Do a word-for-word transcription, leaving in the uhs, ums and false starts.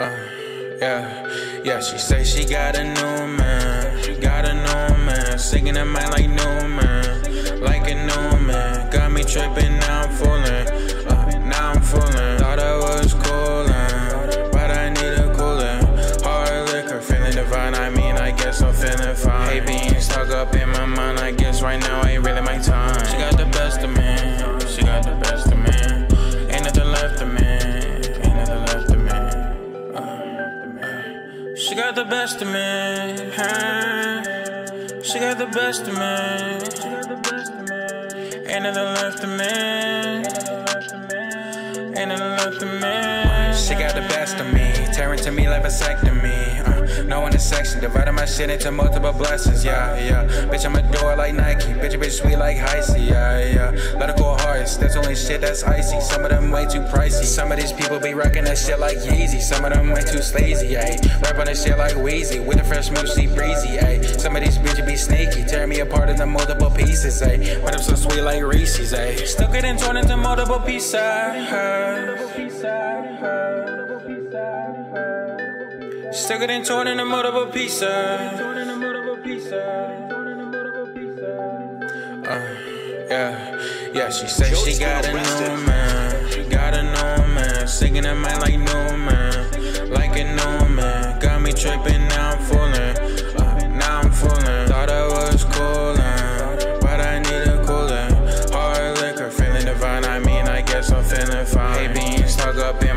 Uh, yeah, yeah, she say she got a new man. She got a new man. Singing in my like new man. Like a new man. Got me tripping, now I'm fooling. Uh, now I'm fooling. Thought I was coolin', but I need a coolin'. Hard liquor, feeling divine. I mean, I guess I'm feeling fine. Hey, being stuck up in my mind. I guess right now ain't really my time. She got the best of me. She got the best of me. Ain't nothing left of me. She got the best of me, huh? She got the best of me. Ain't nothing left of me. Ain't nothing left of me. She got the best of me, tearing to me like vasectomy. Uh, no intersection, dividing my shit into multiple blessings, yeah, yeah. Bitch, I'm a door like Nike, bitch, bitch, sweet like Heisey, yeah, yeah. Let her go hearts, that's only shit that's icy. Some of them way too pricey. Some of these people be rocking that shit like Yeezy. Some of them way too sleazy, ayy. Rap on that shit like Wheezy, with a fresh move, she breezy, ayy. Some of these bitches be sneaky, tearing me apart into multiple pieces, ayy. But I'm so sweet like Reese's, ayy. Stuck it and torn into multiple pieces. Stuck it and torn into multiple pieces. Uh, yeah, yeah, she said she got a new man. She got a new man. Singing in my like new man. Like a new man. Got me tripping, now I'm fooling. Uh, now I'm fooling. Thought I was coolin', but I need a coolin'. Hard liquor, feeling divine. I mean, I guess I'm feeling fine. Hey, being stuck up in